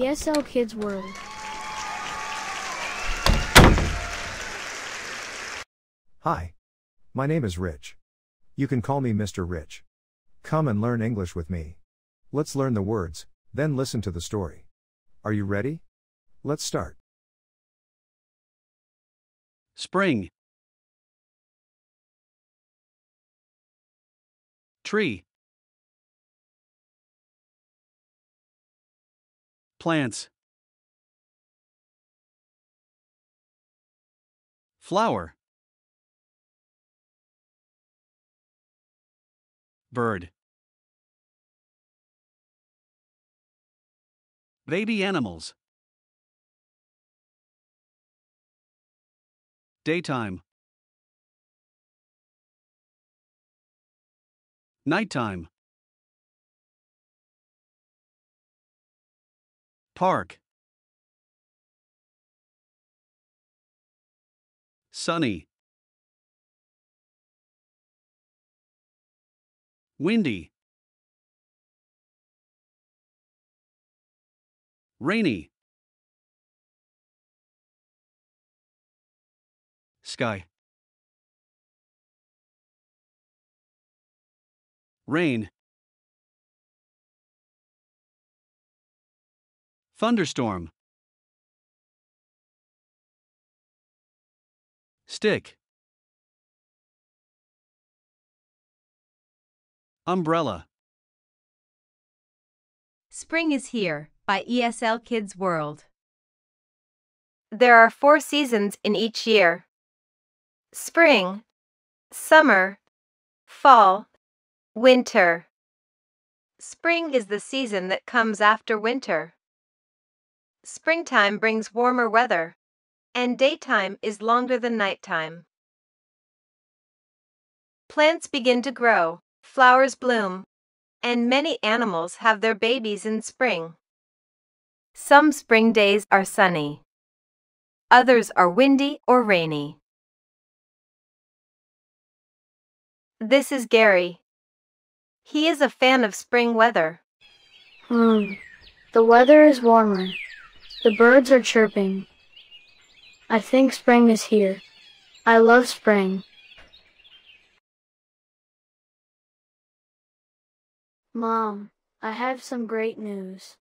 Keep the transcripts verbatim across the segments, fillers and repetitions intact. E S L Kids World. Hi, my name is Rich. You can call me Mister Rich. Come and learn English with me. Let's learn the words, then listen to the story. Are you ready? Let's start. Spring. Tree. Plants. Flower. Bird. Baby animals. Daytime. Nighttime. Park. Sunny. Windy. Rainy. Sky. Rain. Thunderstorm. Stick. Umbrella. Spring is here by E S L Kids World. There are four seasons in each year: spring, summer, fall, winter. Spring is the season that comes after winter. Springtime brings warmer weather, and daytime is longer than nighttime. Plants begin to grow, flowers bloom, and many animals have their babies in spring. Some spring days are sunny. Others are windy or rainy. This is Gary. He is a fan of spring weather. Hmm, the weather is warmer. The birds are chirping. I think spring is here. I love spring. Mom, I have some great news.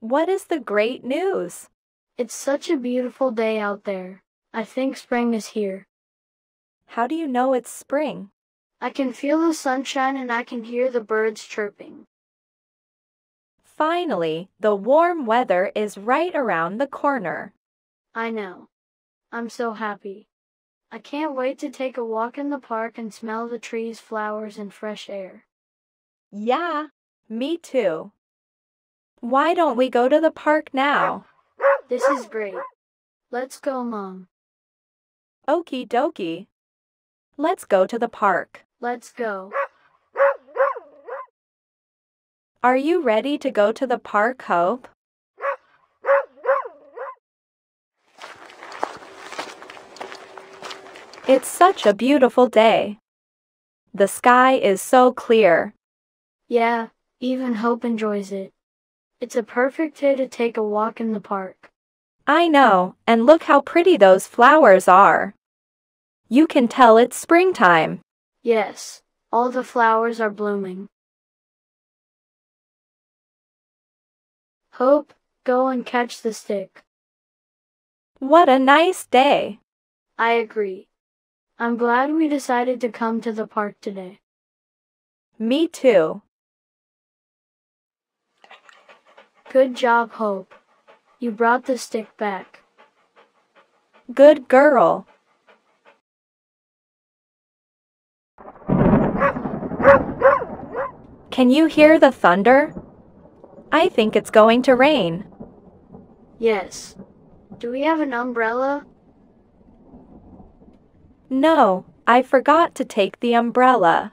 What is the great news? It's such a beautiful day out there. I think spring is here. How do you know it's spring? I can feel the sunshine and I can hear the birds chirping. Finally, the warm weather is right around the corner. I know. I'm so happy. I can't wait to take a walk in the park and smell the trees, flowers, and fresh air. Yeah, me too. Why don't we go to the park now? This is great. Let's go, Mom. Okie dokie. Let's go to the park. Let's go. Are you ready to go to the park, Hope? It's such a beautiful day. The sky is so clear. Yeah, even Hope enjoys it. It's a perfect day to take a walk in the park. I know, and look how pretty those flowers are. You can tell it's springtime. Yes. All the flowers are blooming. Hope, go and catch the stick. What a nice day. I agree. I'm glad we decided to come to the park today. Me too. Good job, Hope. You brought the stick back. Good girl. Can you hear the thunder? I think it's going to rain. Yes. Do we have an umbrella? No, I forgot to take the umbrella.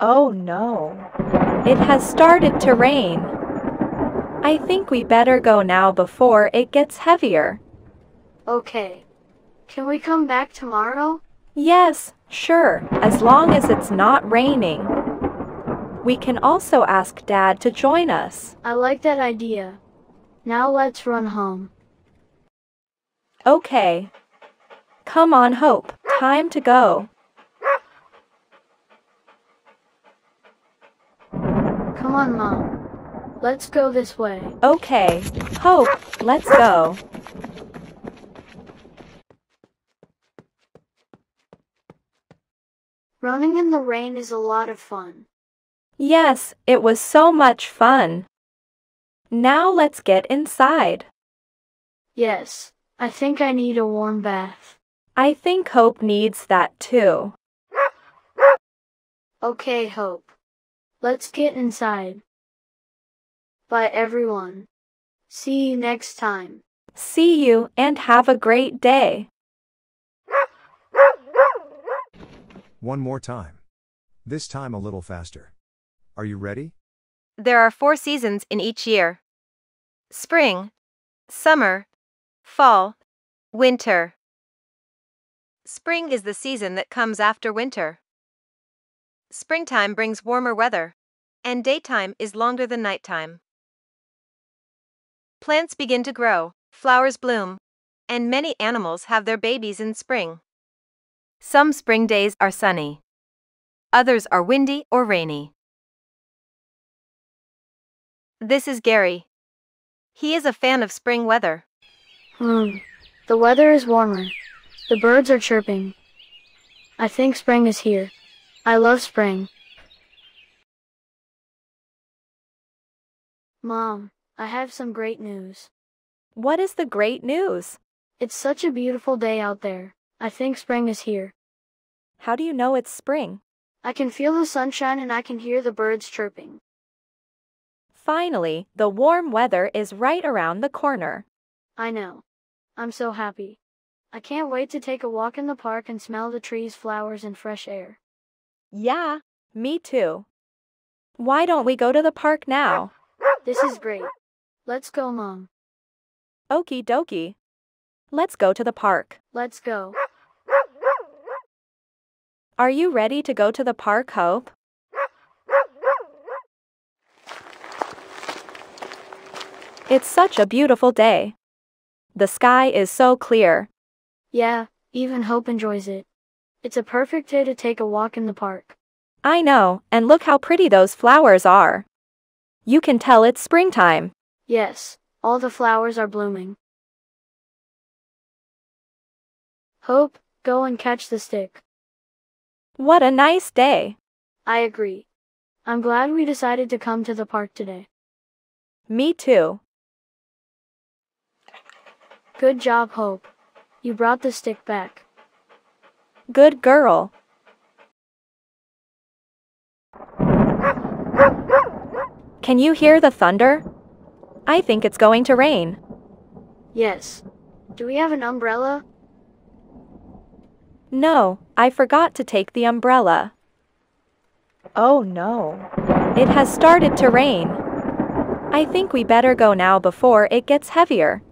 Oh no. It has started to rain. I think we better go now before it gets heavier. Okay. Can we come back tomorrow? Yes, sure, as long as it's not raining. We can also ask Dad to join us. I like that idea. Now let's run home. Okay. Come on, Hope. Time to go. Come on, Mom. Let's go this way. Okay. Hope, let's go. Running in the rain is a lot of fun. Yes, it was so much fun. Now let's get inside. Yes, I think I need a warm bath. I think Hope needs that too. Okay, Hope. Let's get inside. Bye, everyone. See you next time. See you and have a great day. One more time. This time a little faster. Are you ready? There are four seasons in each year. Spring, summer, fall, winter. Spring is the season that comes after winter. Springtime brings warmer weather, and daytime is longer than nighttime. Plants begin to grow, flowers bloom, and many animals have their babies in spring. Some spring days are sunny. Others are windy or rainy. This is Gary. He is a fan of spring weather. Hmm. The weather is warmer. The birds are chirping. I think spring is here. I love spring. Mom, I have some great news. What is the great news? It's such a beautiful day out there. I think spring is here. How do you know it's spring? I can feel the sunshine and I can hear the birds chirping. Finally, the warm weather is right around the corner. I know. I'm so happy. I can't wait to take a walk in the park and smell the trees, flowers, and fresh air. Yeah, me too. Why don't we go to the park now? This is great. Let's go, Mom. Okie dokie. Let's go to the park. Let's go. Are you ready to go to the park, Hope? It's such a beautiful day. The sky is so clear. Yeah, even Hope enjoys it. It's a perfect day to take a walk in the park. I know, and look how pretty those flowers are. You can tell it's springtime. Yes, all the flowers are blooming. Hope, go and catch the stick. What a nice day. I agree. I'm glad we decided to come to the park today. Me too. Good job, Hope. You brought the stick back. Good girl. Can you hear the thunder? I think it's going to rain. Yes. Do we have an umbrella? No, I forgot to take the umbrella. Oh no. It has started to rain. I think we better go now before it gets heavier.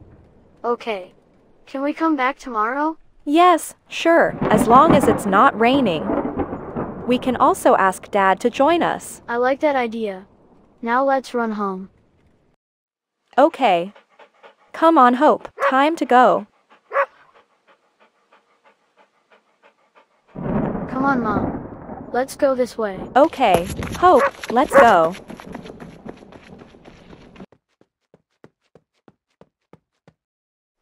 Okay. Can we come back tomorrow? Yes, sure, as long as it's not raining. We can also ask Dad to join us. I like that idea. Now let's run home. Okay. Come on, Hope. Time to go. Come on, Mom. Let's go this way. Okay. Hope, let's go.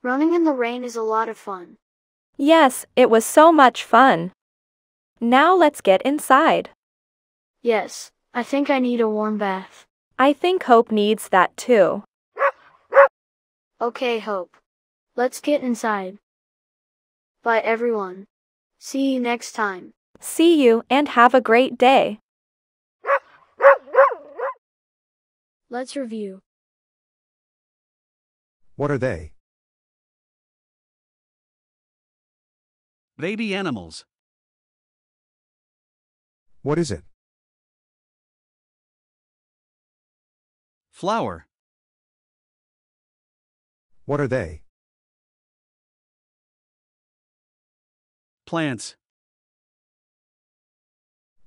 Running in the rain is a lot of fun. Yes, it was so much fun. Now let's get inside. Yes, I think I need a warm bath. I think Hope needs that too. Okay, Hope. Let's get inside. Bye, everyone. See you next time. See you and have a great day. Let's review. What are they? Baby animals. What is it? Flower. What are they? Plants.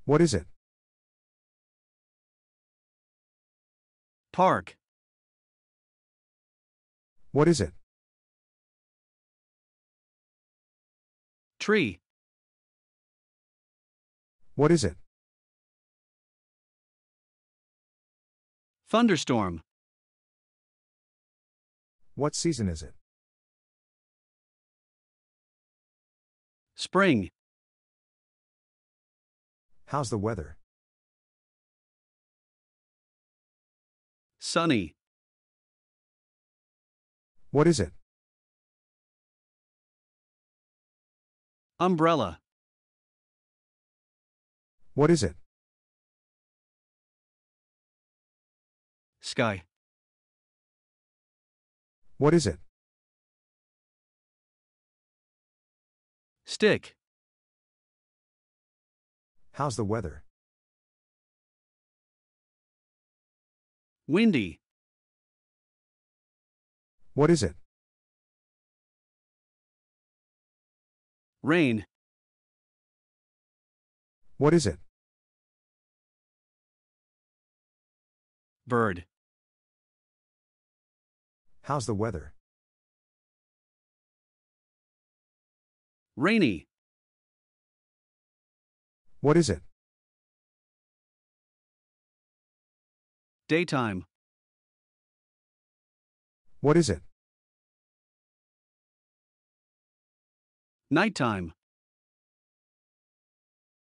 What is it? Park. What is it? Tree. What is it? Thunderstorm. What season is it? Spring. How's the weather? Sunny. What is it? Umbrella. What is it? Sky. What is it? Stick. How's the weather? Windy. What is it? Rain. What is it? Bird. How's the weather? Rainy. What is it? Daytime. What is it? Nighttime.